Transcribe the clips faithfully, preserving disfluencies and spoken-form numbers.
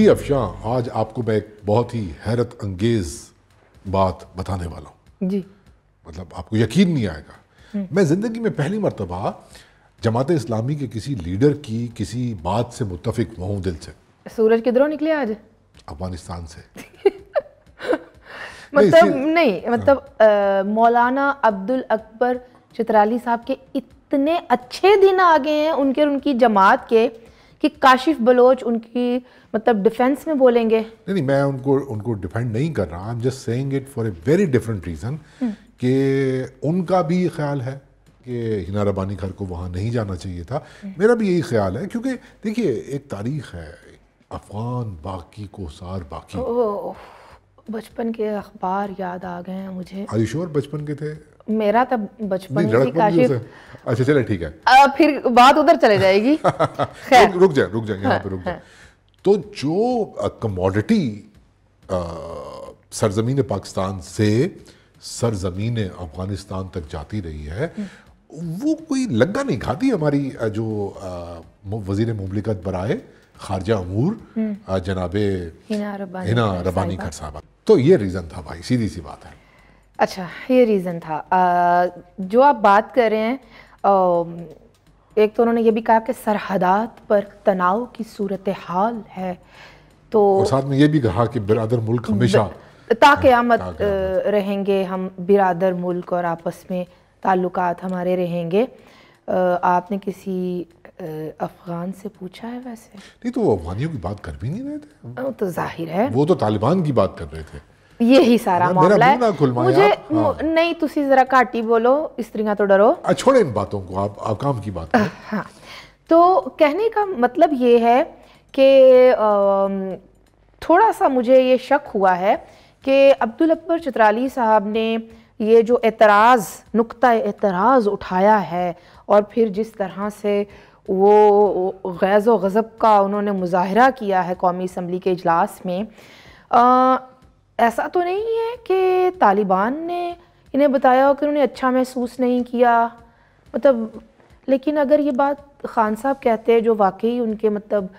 जी अफशां, आज आपको मैं एक बहुत ही हैरत अंगेज बात बताने वाला हूँ जी, मतलब आपको यकीन नहीं आएगा। मैं ज़िंदगी में पहली मरतबा जमात इस्लामी के किसी लीडर की किसी बात से मुत्तफिक हुआ हूँ दिल से। सूरज किधरों निकले आज? अफगानिस्तान से। मतलब नहीं, नहीं मतलब हाँ। मौलाना अब्दुल अकबर चित्राली साहब के इतने अच्छे दिन आ गए हैं उनके उनकी जमात के कि काशिफ बलोच उनकी मतलब डिफेंस में बोलेंगे। नहीं नहीं, मैं उनको उनको डिफेंड नहीं कर रहा, I'm just saying it for a very different reason कि उनका भी ख्याल है कि हिना रब्बानी खर को वहाँ नहीं जाना चाहिए था। मेरा भी यही ख्याल है, क्योंकि देखिए एक तारीख है अफगान बाकी कोसार बाकी। ओ, बचपन के अखबार याद आ गए हैं मुझे। आयुष्योर बचपन के थे? मेरा तब बचपन काशिफ। अच्छा चले ठीक है, आ, फिर बात उधर चले जाएगी। खैर रुक जाए रुक जाए यहाँ पे रुक जाए। तो जो कमोडिटी सरजमीन पाकिस्तान से सरजमीन अफगानिस्तान तक जाती रही है वो कोई लग्गा नहीं खाती। हमारी जो वजीर मुमलिकत बराए खारजा अमूर जनाबे हिना रब्बानी खर साहबा, तो ये रीज़न था भाई, सीधी सी बात है। अच्छा ये रीज़न था। आ, जो आप बात कर रहे हैं, आ, एक तो उन्होंने ये भी कहा कि सरहदात पर तनाव की सूरत हाल है, तो और साथ में ये भी कहा कि बिरादर मुल्क हमेशा ताक़यामत रहेंगे, हम बिरादर मुल्क और आपस में ताल्लुकात हमारे रहेंगे। आ, आपने किसी अफगान से पूछा है वैसे? नहीं, तो वो अफगानियों की बात कर भी नहीं रहे थे, तो जाहिर है वो तो तालिबान की बात कर रहे थे। यही सारा मामला है। मुझे हाँ। नहीं तुसी जरा काटी बोलो, स्त्रियां तो डरो। छोड़े इन बातों को, आप, आप काम की बात है। हाँ, तो कहने का मतलब ये है कि थोड़ा सा मुझे ये शक हुआ है कि अब्दुल अकबर चित्राली साहब ने ये जो एतराज़ नुक्ता एतराज़ उठाया है और फिर जिस तरह से वो गैज़ व गज़ब का उन्होंने मुजाहरा किया है कौमी असम्बली के इजलास में, आ, ऐसा तो नहीं है कि तालिबान ने इन्हें बताया हो कि उन्होंने अच्छा महसूस नहीं किया, मतलब। लेकिन अगर ये बात खान साहब कहते हैं जो वाकई उनके मतलब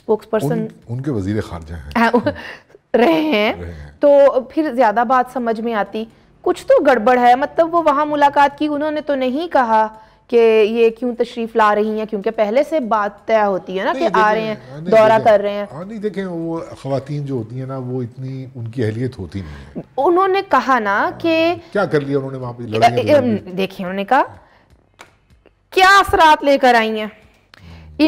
स्पोक्स पर्सन उन, उनके वजीर खारजा हैं रहे हैं, तो फिर ज़्यादा बात समझ में आती। कुछ तो गड़बड़ है, मतलब वो वहाँ मुलाकात की, उन्होंने तो नहीं कहा कि ये क्यों तशरीफ ला रही हैं, क्योंकि पहले से बात तय होती है ना कि आ रहे हैं, दौरा कर रहे हैं। हाँ नहीं देखें, वो ख़वातीन जो होती हैं ना वो इतनी उनकी अहलियत होती नहीं है। उन्होंने कहा ना कि क्या कर लिया उन्होंने वहाँ पे, लड़ाई देखिए उन्होंने कहा क्या असरात लेकर आई हैं,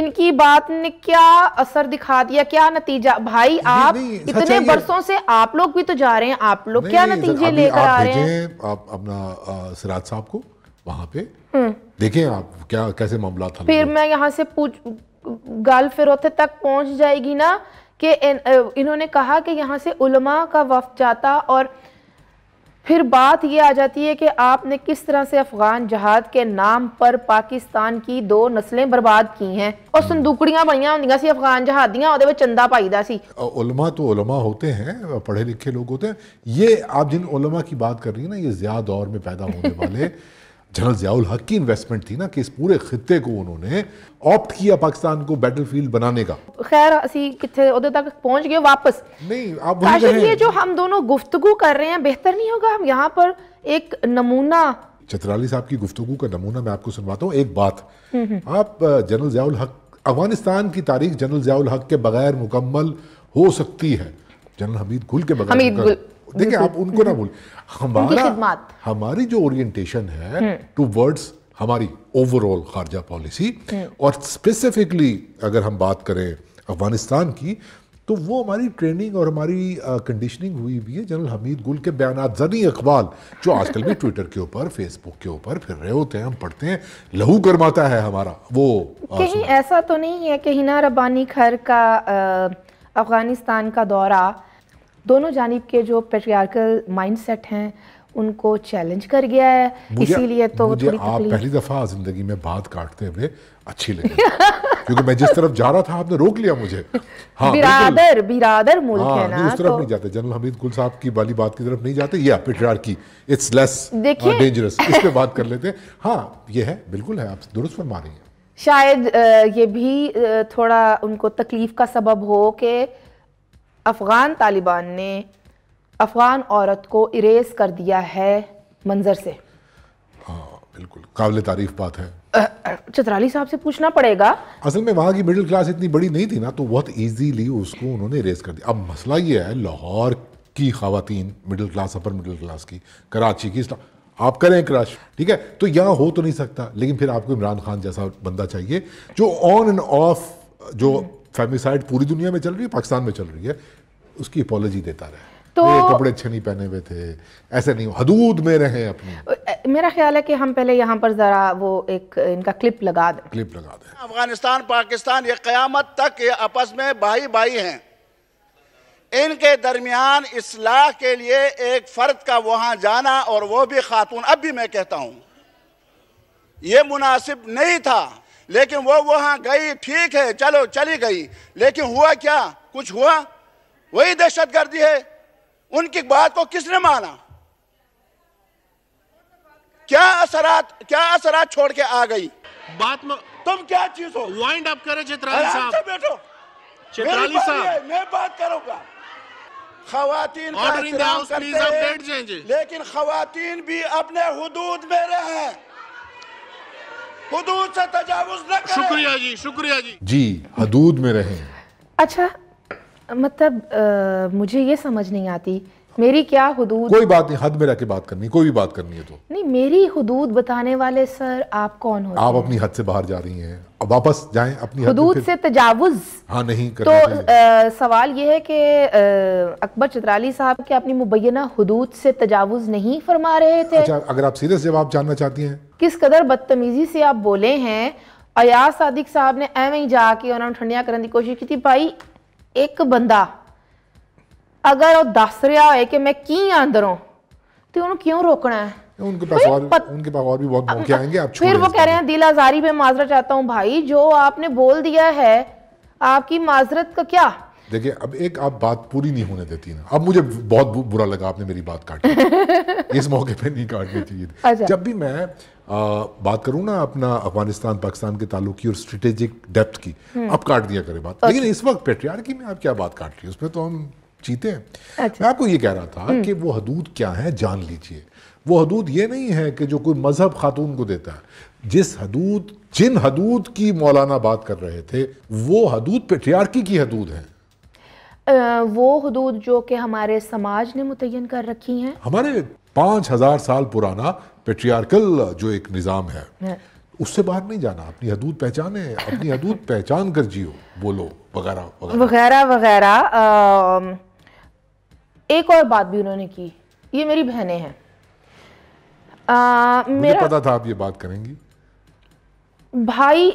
इनकी बात ने क्या असर दिखा दिया, क्या नतीजा। भाई आप इतने बरसों से आप लोग भी तो जा रहे हैं, आप लोग क्या नतीजे लेकर आ रहे हैं। आप अपना सिराज साहब को वहाँ पे देखें आप क्या कैसे मामला था। फिर मैं यहाँ से पूछ गाल फिरौते तक पहुँच जाएगी ना कि इन, इन्होंने कहा कि यहाँ से उलमा का वफ्द जाता, और फिर बात ये आ जाती है कि आपने किस तरह से अफगान जहाद के नाम पर पाकिस्तान की दो नस्लें बर्बाद की हैं। और संदूकड़ियाँ बनिया होंदियाँ सी अफगान जहादियाँ, वो चंदा पाईदा सी। उलमा तो उलमा होते हैं, पढ़े लिखे लोग होते हैं। ये आप जिन उलमा की बात कर रही है ना, ये ज़िया दौर में पैदा होने वाले जनरल ज़िया उल हक़ की इन्वेस्टमेंट थी ना कि इस पूरे खिते को उन्होंने ऑप्ट किया पाकिस्तान को बैटलफील्ड बनाने का। खैर असी किथे उधर तक पहुंच गए वापस। नहीं आप ये जो हम दोनों गुफ्तगू कर रहे हैं, बेहतर नहीं होगा हम यहाँ पर एक नमूना, चित्राली साहब की गुफ्तगू का नमूना मैं आपको सुनवाता हूँ। एक बात आप जनरल ज़िया उल हक़, अफगानिस्तान की तारीख जनरल ज़िया उल हक़ के बगैर मुकम्मल हो सकती है, जनरल हमीद गुल के बगैर। देखिए आप उनको ना भूल, हमारा हमारी जो ओरिएंटेशन है टूवर्ड्स हमारी ओवरऑल खारजा पॉलिसी, और स्पेसिफिकली अगर हम बात करें अफगानिस्तान की, तो वो हमारी ट्रेनिंग और हमारी कंडीशनिंग हुई भी है जनरल हमीद गुल के बयानात, जनी अखबाल जो आजकल भी ट्विटर के ऊपर फेसबुक के ऊपर फिर रहे होते हैं, हम पढ़ते हैं, लहू गर्माता है हमारा। वो कहीं ऐसा तो नहीं है कि हिना रब्बानी खर का अफगानिस्तान का दौरा दोनों जानिब के जो पैट्रियार्कल माइंडसेट हैं उनको चैलेंज कर गया है, इसीलिए तो मुझे थोड़ी आप पहली दफ़ा ज़िंदगी में बात काटते हुए अच्छी लगी क्योंकि मैं जिस तरफ जा रहा था आपने रोक लिया मुझे। हाँ, बिरादर बिरादर मुल्क हाँ, है ना, उस तरफ तो नहीं जाते, जनरल हमीद गुल साहब की वाली बात की तरफ नहीं जाते। या पैट्रियार्की इट्स लेस डेंजरस, इस पर बात कर लेते हैं। हाँ ये है, बिल्कुल है, आप दुरुस्त फरमा रही हैं। शायद ये भी थोड़ा उनको तकलीफ का सबब हो कि अफ़गान तालिबान ने अफ़गान औरत को इरेज़ कर दिया है मंजर से। हाँ बिल्कुल काबिल तारीफ बात है। चित्राली साहब से पूछना पड़ेगा, असल में वहाँ की मिडिल क्लास इतनी बड़ी नहीं थी ना, तो बहुत ईजीली उसको उन्होंने इरेज़ कर दिया। अब मसला ये है लाहौर की ख़वातीन middle class upper middle class की, कराची की, आप करें क्रश, ठीक है, तो यहाँ हो तो नहीं सकता, लेकिन फिर आपको इमरान खान जैसा बंदा चाहिए जो ऑन एंड ऑफ जो फैमिसाइड पूरी दुनिया में चल रही है, पाकिस्तान में चल रही है, उसकी अपॉलॉजी देता रहे, तो कपड़े अच्छे नहीं पहने हुए थे, ऐसे नहीं, हदूद में रहे अपने। मेरा ख्याल है कि हम पहले यहाँ पर जरा वो एक इनका क्लिप लगा दें। क्लिप लगा दें। अफगानिस्तान पाकिस्तान ये क़यामत तक ये आपस में भाई भाई हैं, इनके दरमियान इस्लाह के लिए एक फ़र्द का वहाँ जाना, और वो भी खातून, अब भी मैं कहता हूँ ये मुनासिब नहीं था, लेकिन वो वहाँ गई, ठीक है चलो चली गई, लेकिन हुआ क्या, कुछ हुआ? वही दहशतगर्दी है। उनकी बात को किसने माना? क्या असरात, क्या असरात छोड़ के आ गई बात में। तुम क्या चीज हो? वाइंड अप करें चित्राली साहब, बैठो चित्राली साहब, मैं बात करूंगा। खवातीन का एहतराम करते हैं, लेकिन खवातीन भी अपने हुदूद में रहे, हुदूद से तजावुज न करें। शुक्रिया जी, शुक्रिया जी। जी हदूद में रहे। अच्छा मतलब आ, मुझे ये समझ नहीं आती, मेरी क्या हुदूद? कोई बात नहीं, हद में रह के बात करनी, कोई भी बात करनी है तो। नहीं, मेरी हुदूद बताने वाले सर आप कौन हो? आप अपनी हद से बाहर जा रही हैं, अब वापस जाएं अपनी हुदूद से, तजावुज हाँ नहीं करना। तो आ, सवाल ये है कि अकबर चित्राली साहब के अपनी मुबैना हुदूद से तजावुज नहीं फरमा रहे थे? अच्छा, अगर आप सीरियस जवाब जानना चाहती हैं, किस कदर बदतमीजी से आप बोले हैं। अयाज सादिक साहब ने एवं जाके उन्होंने ठंडिया करने की कोशिश की थी, भाई एक बंदा अगर वो दस रहा है कि मैं की अंदरों तो उन्हें क्यों रोकना है? उनके पास और पत... उनके पास और भी बहुत मौके आएंगे। आप फिर वो कह रहे हैं दिल आजारी पे माजरत चाहता हूँ, भाई जो आपने बोल दिया है आपकी माजरत का क्या? देखिए अब एक आप बात पूरी नहीं होने देती ना, अब मुझे बहुत बुरा लगा आपने मेरी बात काटी इस मौके पे नहीं काटनी चाहिए। अच्छा। जब भी मैं आ, बात करूँ ना अपना अफगानिस्तान पाकिस्तान के ताल्लुक की और स्ट्रेटेजिक डेप्थ की, अब काट दिया करें बात। लेकिन इस वक्त पेट्रियार्की में आप क्या बात काट रही है, उसमें तो हम जीते हैं। अच्छा। मैं आपको ये कह रहा था कि वो हदूद क्या है जान लीजिए। वो हदूद ये नहीं है कि जो कोई मजहब खातून को देता है, जिस हदूद जिन हदूद की मौलाना बात कर रहे थे वो हदूद पेट्रियार्की की हदूद है। आ, वो हदूद जो कि हमारे समाज ने मुतय्यन कर रखी हैं, हमारे पाँच हज़ार साल पुराना पेट्रियार्कल जो एक निज़ाम है, है। उससे बाहर नहीं जाना, अपनी हदूद पहचाने, अपनी हदूद पहचान कर जियो, बोलो वगैरह वगैरह वगैरह। एक और बात भी उन्होंने की, ये मेरी बहनें हैं, आ, मेरा पता था आप ये बात करेंगी। भाई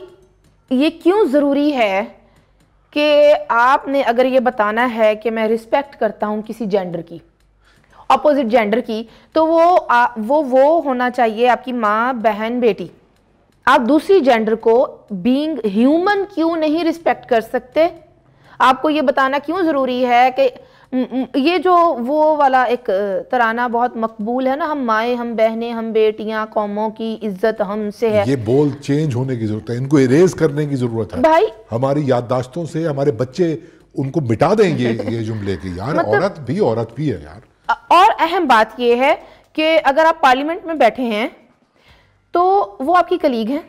ये क्यों ज़रूरी है कि आपने अगर ये बताना है कि मैं रिस्पेक्ट करता हूँ किसी जेंडर की, अपोजिट जेंडर की, तो वो आ, वो वो होना चाहिए आपकी माँ, बहन, बेटी। आप दूसरी जेंडर को बीइंग ह्यूमन क्यों नहीं रिस्पेक्ट कर सकते? आपको ये बताना क्यों ज़रूरी है कि ये जो वो वाला एक तराना बहुत मकबूल है ना, हम माएँ, हम बहनें, हम बेटियाँ, कौमों की इज्जत हमसे है, ये बोल चेंज होने की जरूरत है, इनको इरेज करने की जरूरत है। भाई हमारी याददाश्तों से हमारे बच्चे उनको मिटा देंगे ये जुमले की, यार मतलब, औरत भी औरत भी है यार। और अहम बात ये है कि अगर आप पार्लियामेंट में बैठे हैं तो वो आपकी कलीग हैं,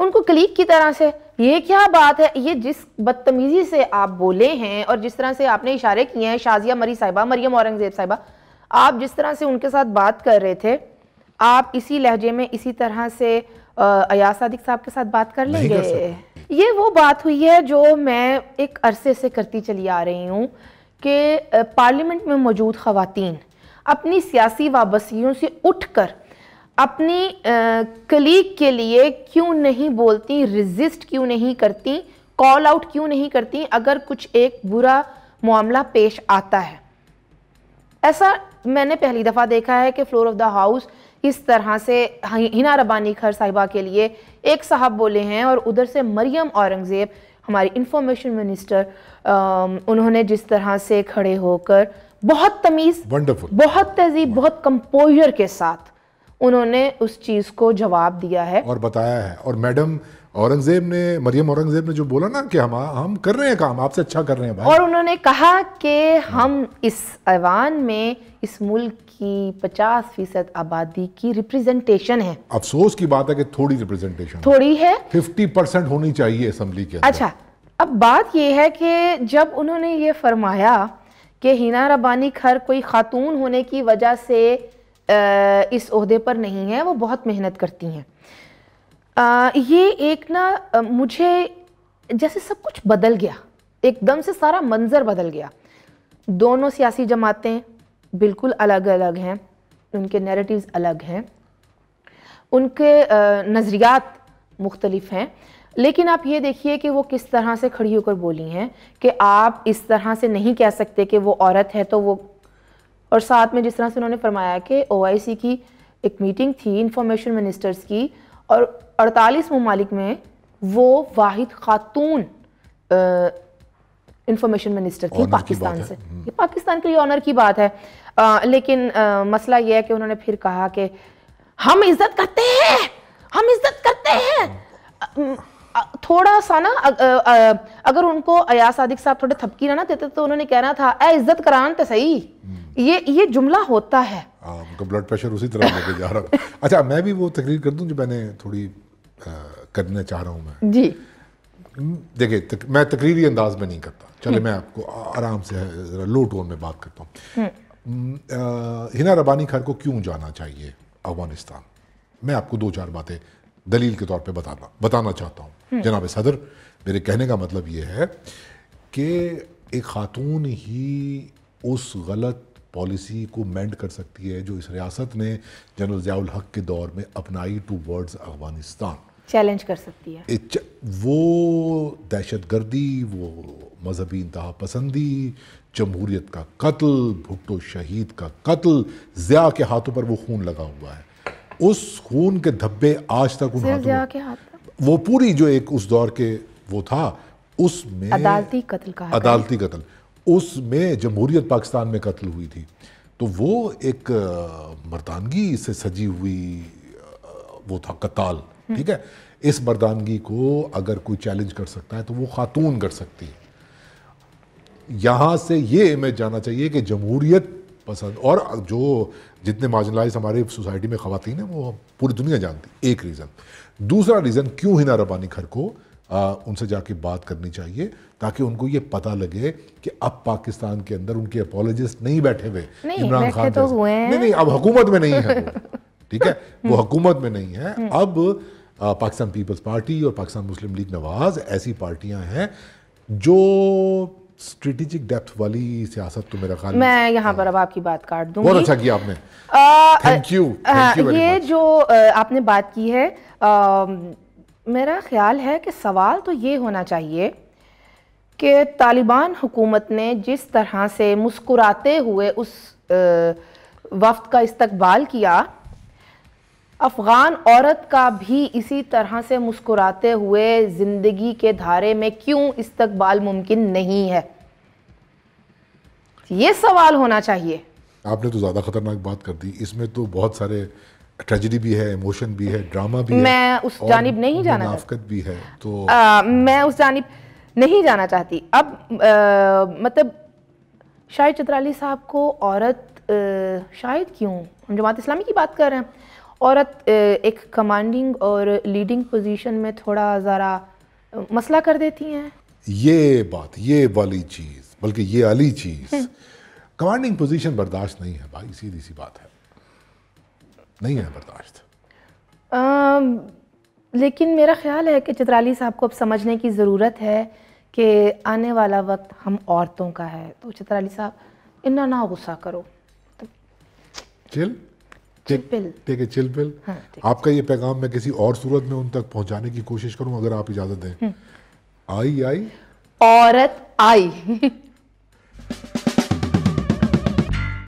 उनको कलीग की तरह से, ये क्या बात है, ये जिस बदतमीजी से आप बोले हैं और जिस तरह से आपने इशारे किए हैं शाजिया मरी साहिबा, मरियम औरंगजेब साहिबा, आप जिस तरह से उनके साथ बात कर रहे थे, आप इसी लहजे में इसी तरह से अयाज सादिक साहब के साथ बात कर लेंगे? ये वो बात हुई है जो मैं एक अरसे से करती चली आ रही हूँ कि पार्लियामेंट में मौजूद ख़वातीन अपनी सियासी वाबस्तियों से उठ कर अपनी कलीग के लिए क्यों नहीं बोलती, रिजिस्ट क्यों नहीं करती, कॉल आउट क्यों नहीं करती अगर कुछ एक बुरा मामला पेश आता है? ऐसा मैंने पहली दफ़ा देखा है कि फ्लोर ऑफ द हाउस इस तरह से हिना रब्बानी खर साहिबा के लिए एक साहब बोले हैं और उधर से मरियम औरंगज़ेब हमारी इंफॉर्मेशन मिनिस्टर, उन्होंने जिस तरह से खड़े होकर बहुत तमीज़, बहुत तहजीब, बहुत कंपोजर के साथ उन्होंने उस चीज़ को जवाब दिया है और बताया है। और मैडम औरंगजेब ने, मरियम औरंगजेब ने जो बोला ना कि हम हम कर रहे हैं काम, आपसे अच्छा कर रहे हैं भाई, और उन्होंने कहा कि हम इस ऐवान में इस मुल्क की पचास फीसद आबादी की रिप्रेजेंटेशन है। अफसोस की बात है कि थोड़ी रिप्रेजेंटेशन थोड़ी है, फिफ्टी परसेंट होनी चाहिए असम्बली के अंदर। अच्छा, अब बात यह है कि जब उन्होंने ये फरमाया कि हिना रब्बानी खर कोई खातून होने की वजह से इस ओहदे पर नहीं है, वो बहुत मेहनत करती हैं, आ, ये एक ना आ, मुझे जैसे सब कुछ बदल गया, एकदम से सारा मंजर बदल गया। दोनों सियासी जमातें बिल्कुल अलग अलग हैं, उनके नैरेटिव्स अलग हैं, उनके नज़रियात मुख्तलिफ हैं, लेकिन आप ये देखिए कि वो किस तरह से खड़ी होकर बोली हैं कि आप इस तरह से नहीं कह सकते कि वो औरत है तो वो, और साथ में जिस तरह से उन्होंने फरमाया कि ओआईसी की एक मीटिंग थी इंफॉर्मेशन मिनिस्टर्स की और अड़तालीस ममालिक में वो वाहिद खातून इंफॉर्मेशन मिनिस्टर थी पाकिस्तान से। ये पाकिस्तान के लिए ऑनर की बात है, आ, लेकिन आ, मसला ये है कि उन्होंने फिर कहा कि हम इज्जत करते हैं, हम इज्जत करते हैं। थोड़ा सा ना अ, अ, अ, अगर उनको अयाज सादिक साहब थोड़े थपकी ना ना देते तो उन्होंने कहना था ए इज्जत करान तो सही, ये ये जुमला होता है। आ, उनका ब्लड प्रेशर उसी तरह लेके जा रहा। अच्छा, मैं भी वो तकरीर कर दूं जो मैंने थोड़ी आ, करने चाह रहा हूँ मैं जी। देखिए तक, मैं तकरीरी अंदाज में नहीं करता, चले मैं आपको आराम से जरा लो टोन में बात करता हूँ। हिना रब्बानी खर को क्यों जाना चाहिए अफगानिस्तान? मैं आपको दो चार बातें दलील के तौर पे बताना बताना चाहता हूँ जनाब सदर। मेरे कहने का मतलब ये है कि एक खातून ही उस गलत पॉलिसी को मेंड कर सकती है जो इस रियासत ने जनरल ज़िया उल हक के दौर में अपनाई, टू वर्ड्स अफगानिस्तान, चैलेंज कर सकती है। वो दहशतगर्दी, वो मजहबी इंतहा पसंदी, जमहूरियत का कत्ल, भुट्टो शहीद का कत्ल, ज़िया के हाथों पर वो खून लगा हुआ है, उस खून के धब्बे आज तक उन हाथों, वो पूरी जो एक उस दौर के वो था उसमें अदालती कत्ल का अदालती कत्ल उसमें जमहूरियत पाकिस्तान में कत्ल हुई थी। तो वो एक मर्दानगी से सजी हुई वो था कत्ल, ठीक है। इस मर्दानगी को अगर कोई चैलेंज कर सकता है तो वो खातून कर सकती है। यहाँ से ये इमेज जाना चाहिए कि जमहूरियत पसंद, और जो जितने मार्जिनलाइज हमारे सोसाइटी में ख़वातीन हैं वो पूरी दुनिया जानती, एक रीज़न। दूसरा रीज़न क्यों हिना रब्बानी खर को आ, उनसे जाके बात करनी चाहिए, ताकि उनको ये पता लगे कि अब पाकिस्तान के अंदर उनके अपोलॉजिस्ट नहीं बैठे हुए, इमरान खान तो हुए नहीं, नहीं अब हुकूमत में नहीं है, ठीक है, वो हुकूमत में नहीं है। अब आ, पाकिस्तान पीपल्स पार्टी और पाकिस्तान मुस्लिम लीग नवाज ऐसी पार्टियाँ हैं जो स्ट्रेटेजिक डेप्थ वाली सियासत, तो मेरा ख्याल मैं यहाँ पर अब आपकी बात काट दूंगी। बहुत अच्छा किया आपने, थैंक यू, थैंक यू। ये जो आपने बात की है, आ, मेरा ख्याल है कि सवाल तो ये होना चाहिए कि तालिबान हुकूमत ने जिस तरह से मुस्कुराते हुए उस वफ़्त का इस्तकबाल किया, अफ़गान औरत का भी इसी तरह से मुस्कुराते हुए ज़िंदगी के धारे में क्यों इस्तकबाल मुमकिन नहीं है, ये सवाल होना चाहिए। आपने तो ज़्यादा ख़तरनाक बात कर दी, इसमें तो बहुत सारे ट्रेजेडी भी है, इमोशन भी है, ड्रामा भी मैं है, उस जानिब नहीं जाना, मुनाफकत भी है, तो आ, मैं उस जानिब नहीं जाना चाहती। अब आ, मतलब शायद चित्राली साहब को औरत आ, शायद क्यों, हम जमात इस्लामी की बात कर रहे हैं, औरत एक कमांडिंग और लीडिंग पोजीशन में थोड़ा ज़रा मसला कर देती हैं। ये बात, ये वाली चीज़, बल्कि ये वाली चीज़ कमांडिंग पोजीशन बर्दाश्त नहीं है भाई, सीधी सी बात है, नहीं है बर्दाश्त। आ, लेकिन मेरा ख्याल है कि चित्राली साहब को अब समझने की ज़रूरत है कि आने वाला वक्त हम औरतों का है, तो चित्राली साहब इन्ना ना गुस्सा करो, तो चिल ठीक है, चिल पिल। हाँ, आपका ये पैगाम मैं किसी और सूरत में उन तक पहुंचाने की कोशिश करूं, अगर आप इजाजत दें। आई आई औरत आई